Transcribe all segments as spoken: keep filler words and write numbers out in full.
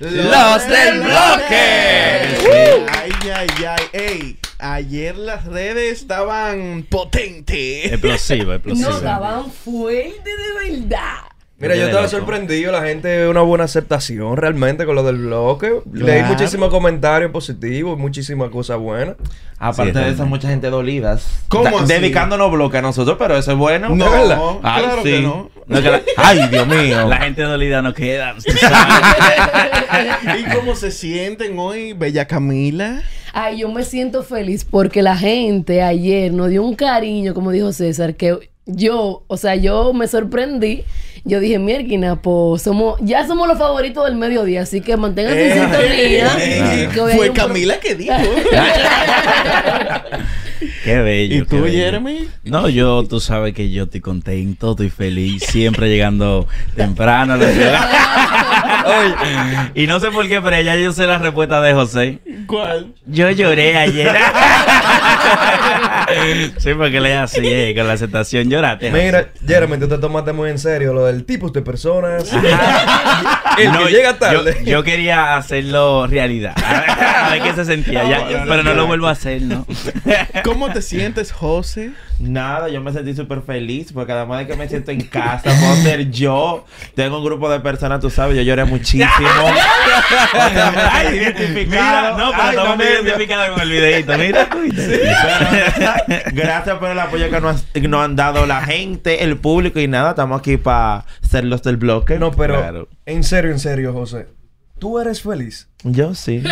Los del Bloque. Sí. Ay, ay, ay. Ey, ayer las redes estaban potentes. Explosiva, explosiva. No, estaban fuertes de verdad. Mira, yo estaba sorprendido, la gente, una buena aceptación realmente con lo del bloque. Claro. Leí muchísimos comentarios positivos, muchísimas cosas buenas. Aparte sí, de eso, mucha gente dolidas. ¿Cómo así? Dedicándonos bloque a nosotros, pero eso es bueno. No, ¿verdad? Ay, claro sí. que no. no que la... Ay, Dios mío. La gente dolida no queda. ¿Y cómo se sienten hoy, bella Camila? Ay, yo me siento feliz porque la gente ayer nos dio un cariño, como dijo César, que yo, o sea, yo me sorprendí. Yo dije, mierquina, pues somos, ya somos los favoritos del mediodía, así que manténganse eh, en sintonía. Eh, eh, que fue Camila pro... que dijo. Qué bello. ¿Y tú, bello. Jeremy? No, yo, tú sabes que yo estoy contento, estoy feliz, siempre llegando temprano a la ciudad. Oye, y no sé por qué, pero ya yo sé la respuesta de José. ¿Cuál? Yo lloré ayer. Sí, porque le así, eh, con la aceptación lloraste. Mira, Jeremy, tú te tomaste muy en serio lo del tipo de personas. El no, que llega tarde. Yo, yo quería hacerlo realidad. A ver qué se sentía. Ya, no, no, pero no, no lo vuelvo a hacer, ¿no? ¿Cómo te sientes, José? Nada, yo me sentí súper feliz porque además de que me siento en casa, puedo ser yo. Tengo un grupo de personas, tú sabes, yo lloré muchísimo. Ay, identificado. Mira, no, pero ay, no, me identificado con el videito. Mira, sí. Gracias por el apoyo que nos, nos han dado la gente, el público y nada. Estamos aquí para ser los del bloque. No, pero claro. En serio, en serio, José. ¿Tú eres feliz? Yo sí.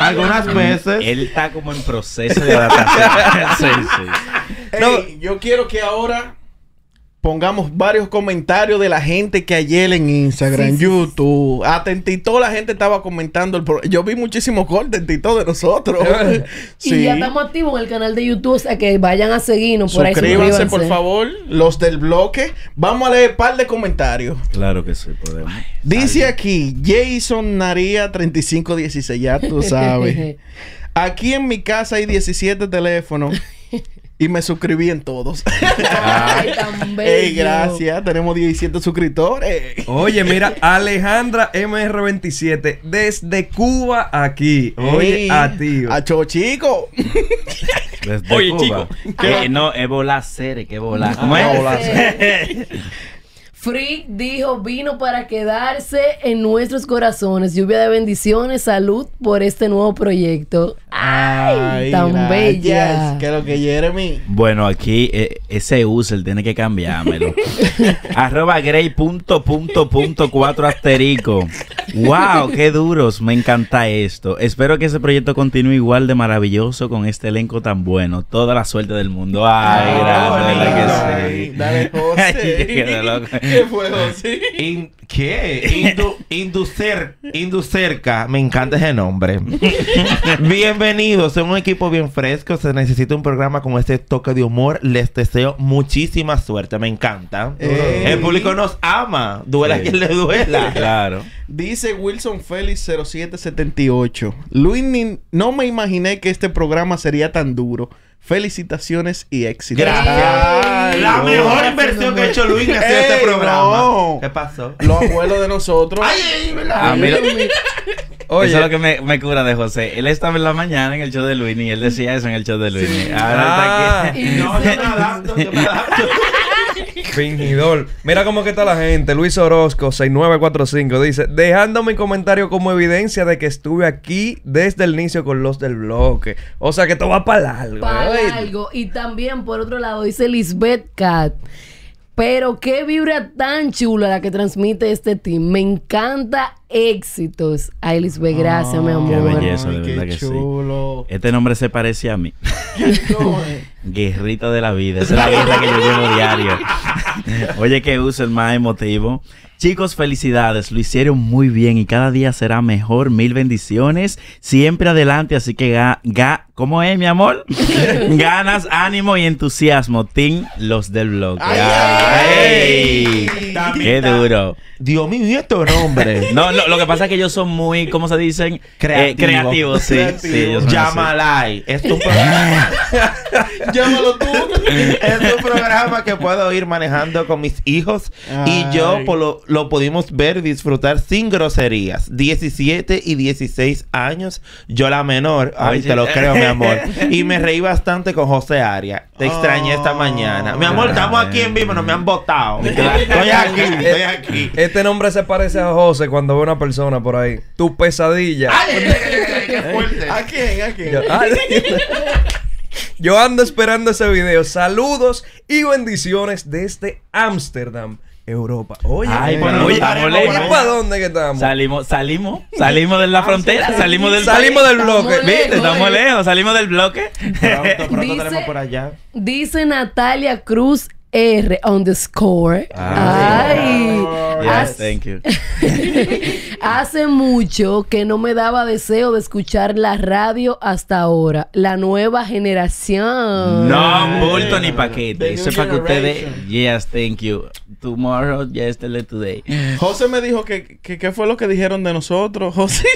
Algunas veces. Él está como en proceso de adaptación. Sí, sí. Hey, no. Yo quiero que ahora pongamos varios comentarios de la gente que ayer en Instagram, sí, sí, YouTube, atentito, la gente estaba comentando el pro... Yo vi muchísimos cortes de nosotros. Sí. Y ya estamos activos en el canal de YouTube, o sea que vayan a seguirnos por ahí. Suscríbanse, por favor, los del bloque. Vamos a leer un par de comentarios. Claro que sí, podemos. Ay, dice alguien. Aquí, Jason Naría treinta y cinco dieciséis, ya tú sabes. Aquí en mi casa hay diecisiete teléfonos. Y me suscribí en todos. Ay, tan bello. Ey, gracias. Tenemos diecisiete suscriptores. Oye, mira, Alejandra M R veintisiete, desde Cuba aquí. Oye, ey, a ti. A Chochico. Desde oye, Cuba. Chico. ¿Qué? Eh, no, es volar serie, que volar. ¿Cómo es? Frick dijo, vino para quedarse en nuestros corazones. Lluvia de bendiciones, salud por este nuevo proyecto. ¡Ay! Ay, tan gracias. Bella. ¿Qué es lo que Jeremy? Bueno, aquí eh, ese user tiene que cambiármelo. Arroba Grey punto punto punto cuatro asterisco. ¡Wow! ¡Qué duros! Me encanta esto. Espero que ese proyecto continúe igual de maravilloso con este elenco tan bueno. Toda la suerte del mundo. ¡Ay, ay gracias! Ay, dale, José. ¿Qué fue, José? In, ¿Qué? Indu, inducer, Inducerca. Me encanta ese nombre. Bienvenidos. Son un equipo bien fresco. Se necesita un programa con este toque de humor. Les deseo muchísima suerte. Me encanta. Ey. El público nos ama. Duela a quien le duela. Claro. Dice Wilson Félix cero siete setenta y ocho. Luinny, no me imaginé que este programa sería tan duro. Felicitaciones y éxito. Gracias. La mejor inversión que ha hecho Luis ha sido este programa. No. ¿Qué pasó? Los abuelos de nosotros. Ay, ¿verdad? A mí lo... Oye. Eso es lo que me, me cura de José. Él estaba en la mañana en el show de Luinny y él decía eso en el show de Luinny. Sí. Ahora ah, está aquí. No, yo me adapto, yo me adapto. Fingidor. Mira cómo que está la gente. Luis Orozco seis nueve cuatro cinco dice, dejando mi comentario como evidencia de que estuve aquí desde el inicio con los del bloque. O sea que esto va para largo. Para largo. Y también por otro lado dice Lisbeth Cat, pero qué vibra tan chula la que transmite este team. Me encanta éxitos. Ay, Lisbeth, gracias, oh, mi amor. Qué belleza, de verdad que chulo. Sí. Este nombre se parece a mí. Guerrita de la vida. Esa es la guerra que yo llevo diario. Oye, que uso el más emotivo. Chicos, felicidades. Lo hicieron muy bien y cada día será mejor. Mil bendiciones. Siempre adelante. Así que ga... ga ¿cómo es, mi amor? Ganas, ánimo y entusiasmo. Team Los del Bloque. ¡Ay! Ay, ay. ¡Qué duro! Dios mío, esto nombre. No, no, lo que pasa es que yo soy muy, ¿cómo se dicen? Creativo. Eh, creativo, sí. Creativo. Sí, sí, Yamalai. Esto Llámalo tú. Es un programa que puedo ir manejando con mis hijos. Ay. Y yo por lo, lo pudimos ver, disfrutar sin groserías. diecisiete y dieciséis años. Yo la menor. Ay, oye, te lo creo, mi amor. Y me reí bastante con José Arias. Te extrañé oh, esta mañana. Mi amor, estamos aquí en vivo. No me han votado. Estoy aquí. Estoy aquí. Este nombre se parece a José cuando ve una persona por ahí. Tu pesadilla. Ay, ay, ay, ay, qué fuerte. ¿A quién? ¿A quién? Yo, ay, yo ando esperando ese video. Saludos y bendiciones desde Ámsterdam, Europa. Oye, ay, bueno, oye, ¿para dónde que estamos? Salimos, salimos, salimos de la frontera, salimos del salimos del bloque. ¿Viste? Estamos lejos, salimos del bloque. Pronto, pronto tenemos por allá. Dice Natalia Cruz R on the score. Ah, ay, oh, yes, thank you. Hace mucho que no me daba deseo de escuchar la radio hasta ahora. La nueva generación. No, bulto ni paquete. Eso es para que ustedes. Yes, thank you. Tomorrow, yesterday, today. José me dijo que, que, que fue lo que dijeron de nosotros, José.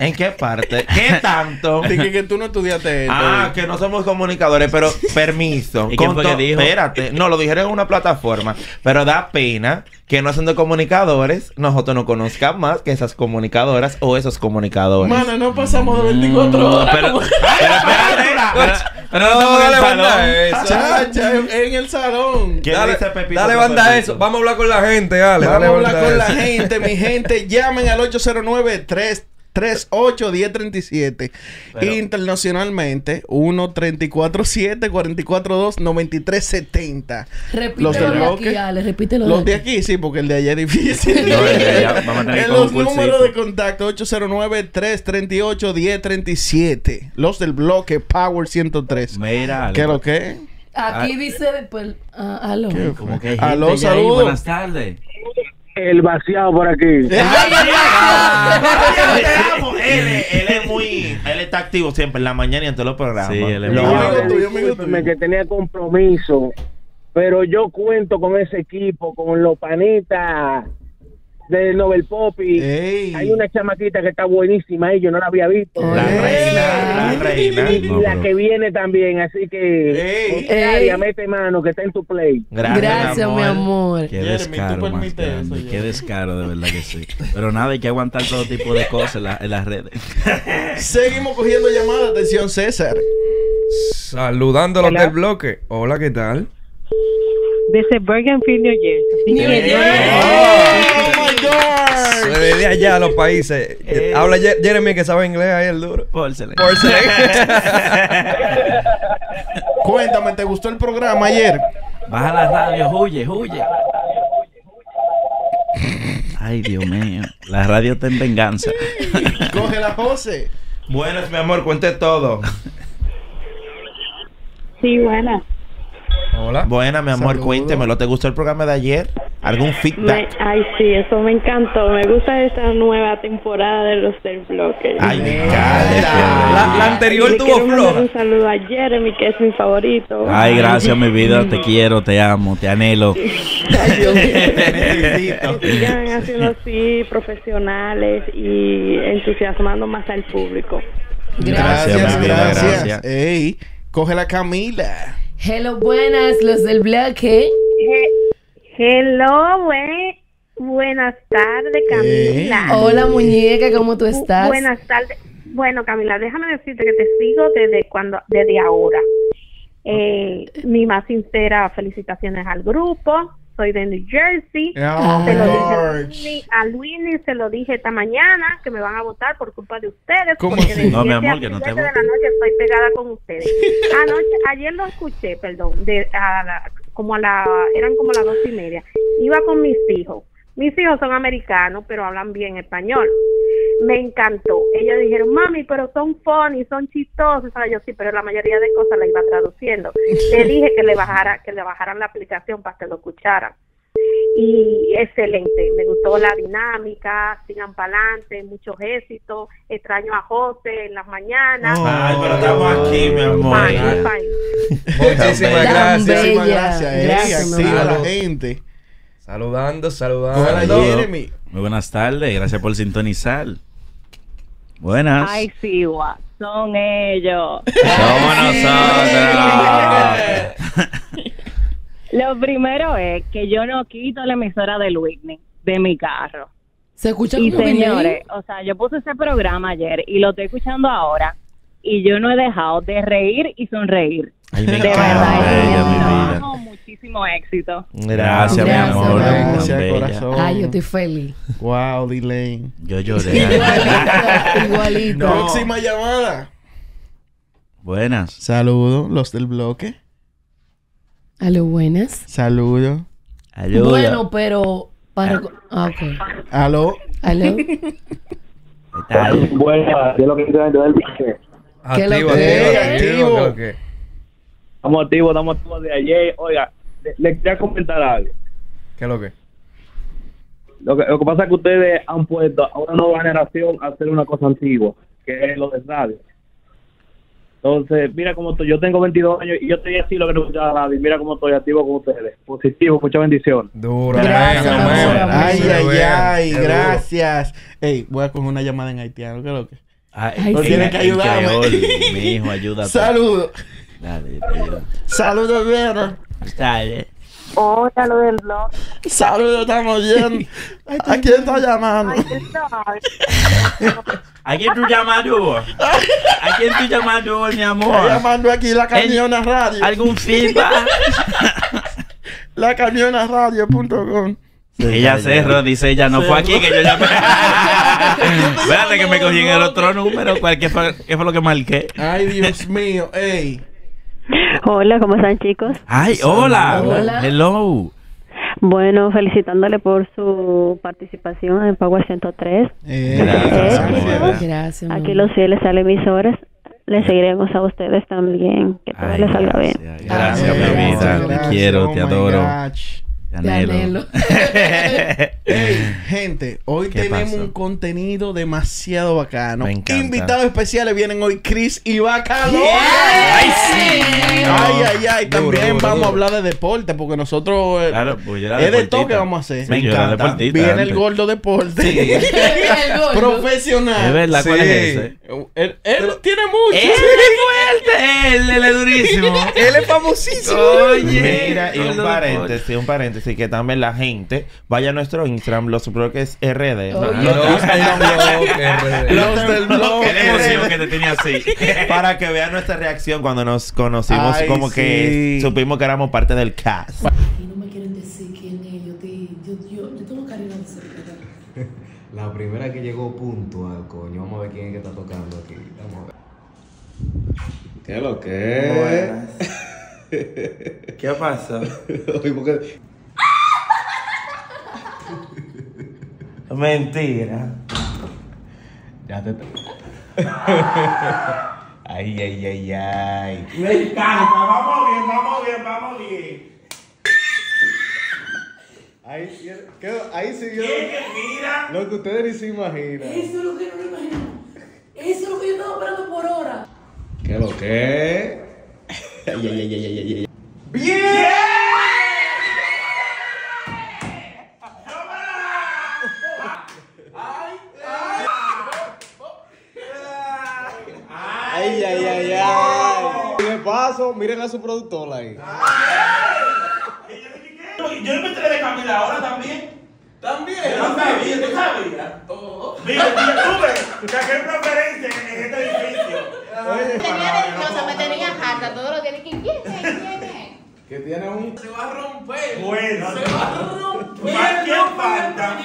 ¿En qué parte? ¿Qué tanto? De que, que tú no estudiaste esto. Ah, que no somos comunicadores, pero permiso. ¿Y qué fue que dijo? Espérate. No, lo dijeron en una plataforma. Pero da pena que no siendo comunicadores, nosotros no conozcamos más que esas comunicadoras o esos comunicadores. Mano, no pasamos de veinticuatro horas. Pero, como... pero espérate. Pero no, no dale banda eso. Chacha, en el salón. Dale, dale banda eso. Vamos a hablar con la gente, dale. Vamos a hablar con la gente, mi gente. Llamen al ocho cero nueve, tres tres ocho, uno cero tres siete. Internacionalmente, uno tres cuatro siete, cuatro cuatro dos, nueve tres siete cero. Repítelo los de aquí, que, Ale, repítelo. Los de, de aquí. aquí, sí, porque el de allá es difícil. No, el de allá, vamos a tener en los números de contacto, ocho cero nueve, tres tres ocho, uno cero tres siete. Los del bloque Power ciento tres. Mira, ¿qué es lo que? Aquí ah, dice, pues, uh, aló. Como que aló, saludos. Buenas tardes. El vaciado por aquí. El vaciado, te amo. Él, él es muy... Él está activo siempre en la mañana y en todos los programas. Sí, él es muy... Discúlpeme que tenía compromiso, pero yo cuento con ese equipo, con los panitas de Novel Poppy. Ey. Hay una chamaquita que está buenísima y yo no la había visto. La Ey. reina, la reina. Y no, la bro. que viene también, así que Arias, mete mano que está en tu play. Gracias, Gracias amor. mi amor. Qué descaro, Jeremy, más grande. Eso, qué descaro, de verdad que sí. Pero nada, hay que aguantar todo tipo de cosas en, la, en las redes. Seguimos cogiendo llamadas. Atención, César. Saludando a los del bloque. Hola, ¿qué tal? Desde Bergenfield, New Jersey. New Jersey. Se ve de allá a los países. Eh. Habla Jeremy, que sabe inglés ahí, el duro. Pórcele. Pórcele. Cuéntame, ¿te gustó el programa ayer? Baja la radio, huye, huye. Ay, Dios mío. La radio está en venganza. Cógela, José. Buenas, mi amor, cuente todo. Sí, buenas. Hola. Buena, mi amor, Saludo. cuéntemelo. ¿Te gustó el programa de ayer? ¿Algún feedback? Me, ay, sí, eso me encantó. Me gusta esta nueva temporada de Los del Bloque. ¡Ay, me encanta! La, la anterior Le tuvo flor. Un saludo a Jeremy, que es mi favorito. Ay, gracias, mi vida. Te quiero, te amo, te anhelo. Ay, Dios mío. Te sigan haciendo así, profesionales y entusiasmando más al público. Gracias, gracias. Mi vida, gracias. gracias. Ey, coge la Camila. Hello, buenas, los del bloque. He Hello, buen buenas tardes, Camila. Eh. Hola, muñeca, ¿cómo tú estás? Buenas tardes. Bueno, Camila, déjame decirte que te sigo desde cuando, desde ahora. Eh, okay. Mi más sincera felicitaciones al grupo. Soy de New Jersey. Oh, se lo dije a Luinny, se lo dije esta mañana que me van a votar por culpa de ustedes. ¿Cómo porque sí? No, mi amor, que no te voto. De la noche estoy pegada con ustedes. Anoche, ayer lo escuché, perdón, de, a la, como a la, eran como las dos y media. Iba con mis hijos. Mis hijos son americanos, pero hablan bien español. Me encantó. Ellos dijeron, mami, pero son funny, son chistosos. ¿Sabes? Yo sí, pero la mayoría de cosas la iba traduciendo. Le dije que le bajara, que le bajaran la aplicación para que lo escucharan. Y excelente. Me gustó la dinámica. Sigan para adelante. Muchos éxitos. Extraño a José en las mañanas. Oh, ay, pero estamos aquí, mi amor. Ay, ay. Muchísimas gracias. Muchísimas gracias. Gracias, sí, a la gente. Saludando, saludando. Hola, Jeremy. Muy buenas tardes, gracias por sintonizar. Buenas. Ay, sí, guau. Son ellos. Somos nosotros. Lo primero es que yo no quito la emisora de Luinny de mi carro. ¿Se escucha? Y señores, o sea, yo puse ese programa ayer y lo estoy escuchando ahora y yo no he dejado de reír y sonreír. Ay, me de verdad, no, muchísimo éxito. Gracias, gracias, mi amor. Gracias, gracias corazón. Ay, yo estoy feliz. Wow, Lilane. Yo lloré. Igualito, igualito. No. Próxima llamada. Buenas. Saludos, los del bloque. Aló, buenas. Saludos. Ayuda. Bueno, pero... Para... Ah, okay. Aló. Aló. ¿Qué tal? Buenas. ¿Qué es lo que dentro del bloque? Activo, activo, activo. Estamos activos, estamos activos de ayer. Oiga, le, le quería comentar algo. ¿Qué es lo que? Lo que, lo que pasa es que ustedes han puesto a una nueva generación a hacer una cosa antigua, que es lo de radio. Entonces, mira cómo estoy. Yo tengo veintidós años y yo estoy así lo que no escuchaba radio. Mira cómo estoy activo con ustedes. Positivo, mucha bendición. Duro. Gracias, gracias. Ay, ay, ay, ay, gracias. Ey, voy a coger una llamada en haitiano. ¿Qué es lo que? Ay, no tienen que ayudarme. Mi hijo, ayúdate. Saludos. Dale, saludos, Vera. Dale. Hola, lo del blog. Saludos, estamos bien. ¿A quién está llamando? ¿A quién tú llamando? ¿A quién tú llamando, mi amor? Estoy llamando aquí la Camiona Radio. ¿Algún feedback? La Camiona Radio punto com. Ella cerró, dice ella, no fue aquí que yo llamé. Espérate que me cogí en el otro número. ¿Qué fue, qué fue lo que marqué? Ay, Dios mío, ey. Hola, ¿cómo están, chicos? Ay, hola. Hola. Hello. Bueno, felicitándole por su participación en Power ciento tres. Eh, gracias. Gracias. Gracias. Aquí los fieles a las emisoras. Les seguiremos a ustedes también. Que todo les salga bien. Gracias, mi vida. Te quiero, oh, te adoro. Gosh. Anhelo. Hey, gente, hoy tenemos pasó? un contenido demasiado bacano. Invitados especiales vienen hoy, Chris y Bacalón. Yeah. Ay, sí. Ay, ay, ay. Duro, también duro, vamos duro. a hablar de deporte, porque nosotros claro, pues, es de todo que vamos a hacer. Me, Me encanta. Viene antes. el gordo deporte. Sí. el gordo. Profesional. Es verdad, ¿cuál sí. es ese? Él, él Pero, tiene mucho. Él es fuerte. Él, él es durísimo. Él es famosísimo. Oye. Mira, y un paréntesis, un paréntesis. Así que también la gente vaya a nuestro Instagram, los bloques R D. Los del bloque. Qué emoción que te tenía así. Para que vean nuestra reacción cuando nos conocimos, Ay, como sí. que supimos que éramos parte del cast. Y no me quieren decir quién es. Yo, te, yo, yo, yo tengo cariño de secretar. La primera que llegó puntual, coño. Vamos a ver quién es que está tocando aquí. Vamos a ver. ¿Qué es lo que es? ¿Qué pasa? Mentira. Ya te... Ay, ay, ay, ay. Me encanta. Vamos bien, vamos bien, vamos bien. Ahí, ahí se vio lo que ustedes ni se imaginan. Eso es lo que no me imagino. Eso es lo que yo estaba esperando por hora. ¿Qué lo que? Ay, ay, ay, ay, ay, ay. ¡Bien! Ay, ay, ay, ay. ¿Qué paso? Miren a su productora ahí. Yo no me enteré de Camila ahora también. También. No sabía, no sabía. Todo. Mira, tuve que hacer preferencia en este edificio. Me tenía nerviosa, me tenía harta. Todo lo que dije, ¿quién es? ¿Quién es? Que tiene un. Se va a romper. Bueno, se va a romper. ¿Para quién falta?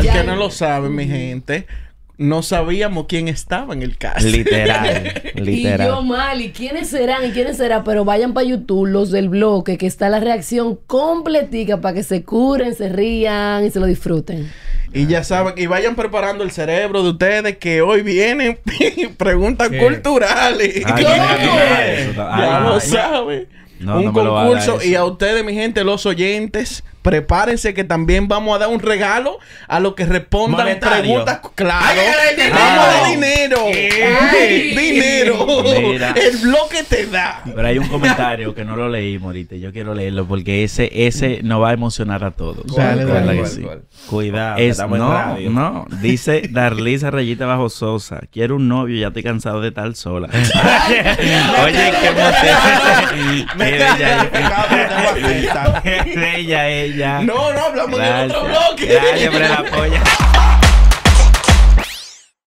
Al que no lo sabe, mi gente, no sabíamos quién estaba en el cast. Literal, literal. Y yo mal, ¿y quiénes serán? ¿Y quiénes serán? Pero vayan para YouTube, los del bloque, que está la reacción completica para que se curen, se rían y se lo disfruten. Y ya saben, y vayan preparando el cerebro de ustedes que hoy vienen preguntas ¿Qué? culturales. Ay, ¿Cómo? Ay, ya ay, lo saben. No, Un no concurso, y a ustedes, mi gente, los oyentes, prepárense que también vamos a dar un regalo a los que respondan monetario. Preguntas. Claro. Ay, ay, vamos de dinero. Ay, dinero. Mira, el bloque te da. Pero hay un comentario que no lo leí, Morita. Yo quiero leerlo porque ese ese nos va a emocionar a todos. Dale, dale, dale, sí. Cuidado. Es, no, no. Dice Darlisa Rayita Bajo Sosa. Quiero un novio, ya estoy cansado de estar sola. Oye, qué emoción. Es ella, ella. No, no, hablamos de otro bloque. Gracias por el apoyo.